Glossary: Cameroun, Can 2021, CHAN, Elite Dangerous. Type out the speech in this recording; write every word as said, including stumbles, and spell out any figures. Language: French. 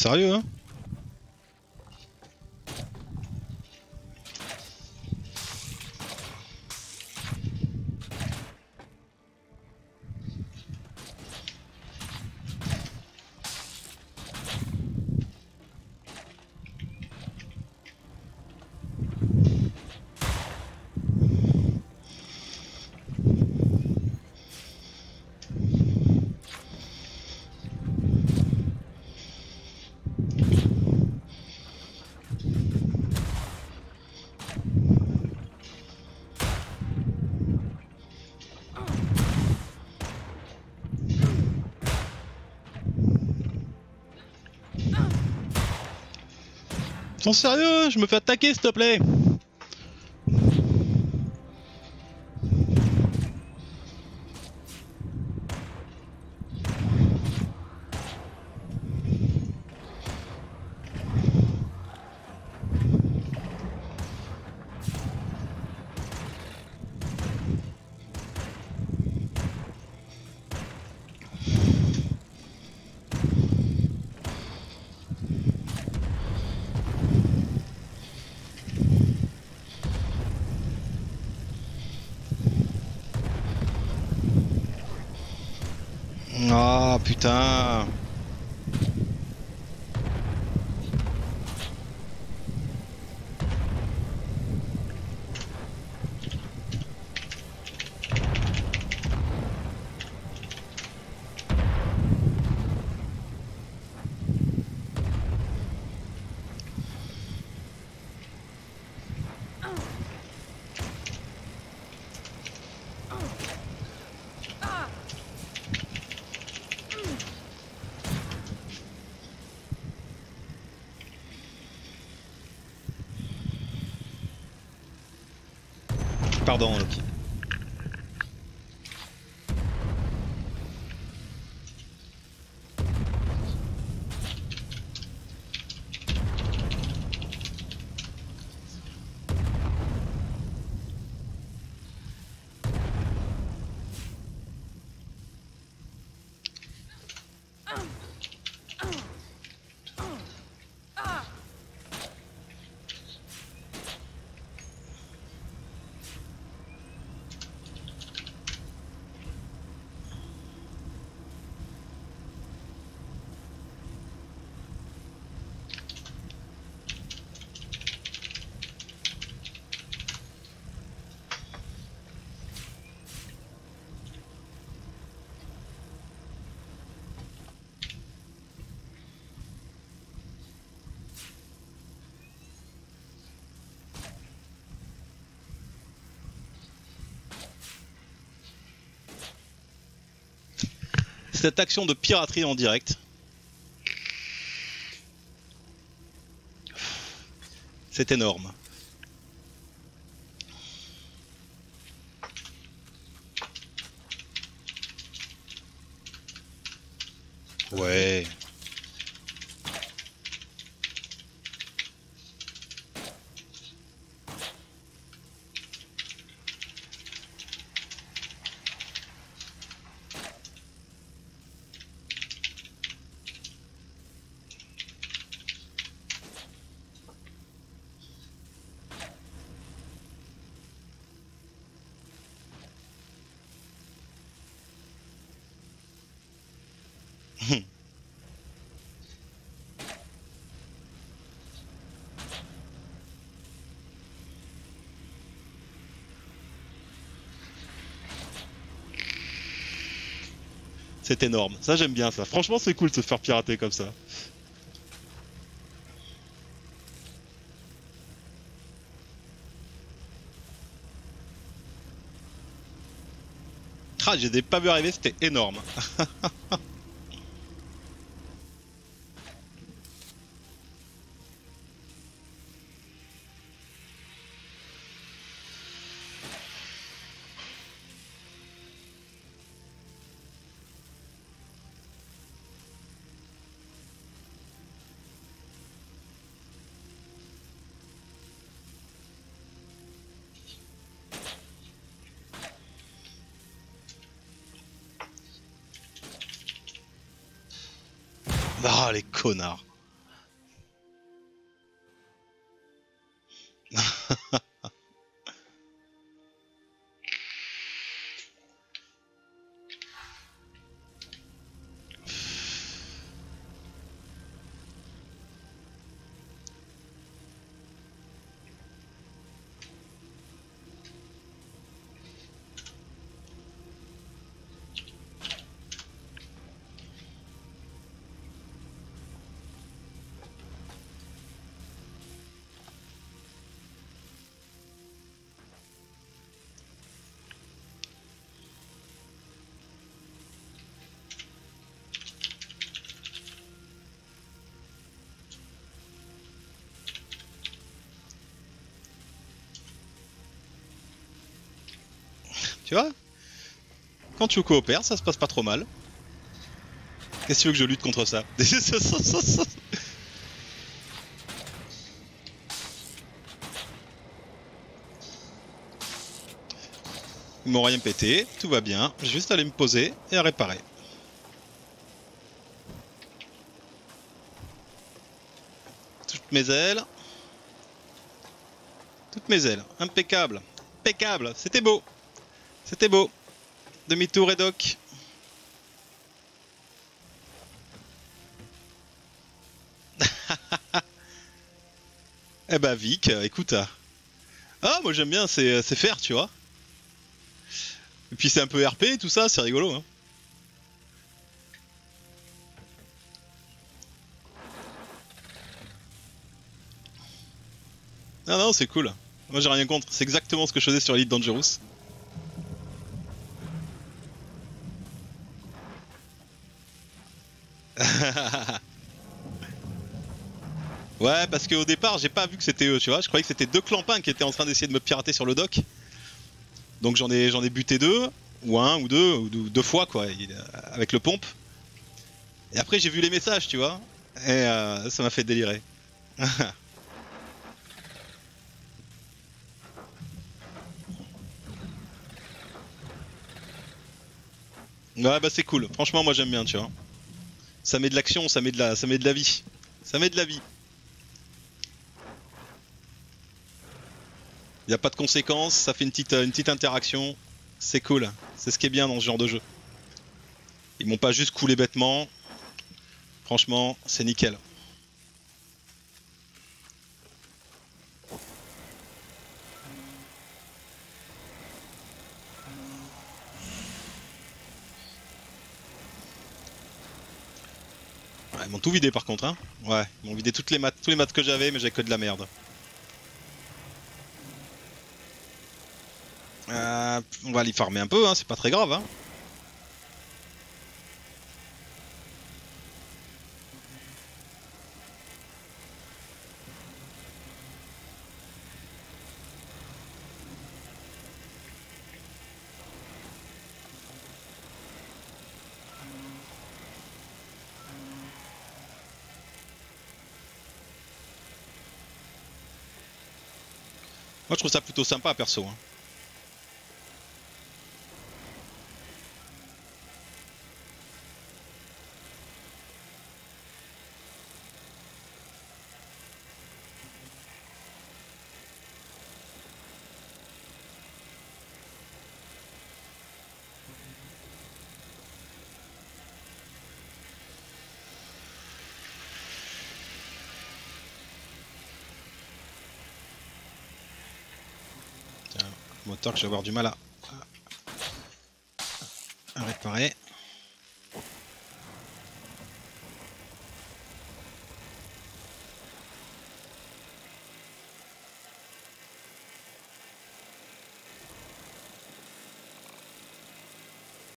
Sérieux, hein? T'es sérieux? Je me fais attaquer, s'il te plaît. Ah putain. Pardon, le petit. Cette action de piraterie en direct, c'est énorme. Ouais. C'est énorme, ça j'aime bien ça, franchement c'est cool de se faire pirater comme ça. Ah, j'ai des pas vu arriver, c'était énorme. Ah, les connards. Tu vois? Quand tu coopères, ça se passe pas trop mal. Qu'est-ce que tu veux que je lutte contre ça? Ils m'ont rien pété, tout va bien, j'ai juste à aller me poser et à réparer. Toutes mes ailes. Toutes mes ailes, impeccable, impeccable, c'était beau, c'était beau. Demi-tour et doc. Eh bah Vic, écoute. Ah moi j'aime bien, c'est faire, tu vois. Et puis c'est un peu R P tout ça, c'est rigolo hein. Non non c'est cool, moi j'ai rien contre, c'est exactement ce que je faisais sur Elite Dangerous. Ouais parce qu'au départ j'ai pas vu que c'était eux tu vois, je croyais que c'était deux clampins qui étaient en train d'essayer de me pirater sur le dock. Donc j'en ai, j'en ai buté deux, ou un, ou deux, ou deux fois quoi, avec le pompe. Et après j'ai vu les messages tu vois, et euh, ça m'a fait délirer. Ouais bah c'est cool, franchement moi j'aime bien tu vois. Ça met de l'action, ça met de la, ça met de la vie. Ça met de la vie. Il n'y a pas de conséquences, ça fait une petite, une petite interaction. C'est cool, c'est ce qui est bien dans ce genre de jeu. Ils m'ont pas juste coulé bêtement. Franchement, c'est nickel. Ils m'ont tout vidé par contre hein. Ouais, ils m'ont vidé toutes les maths, tous les maths que j'avais, mais j'avais que de la merde. Euh, on va les farmer un peu hein, c'est pas très grave hein. Moi je trouve ça plutôt sympa perso hein. Moteur que je vais avoir du mal à, à réparer.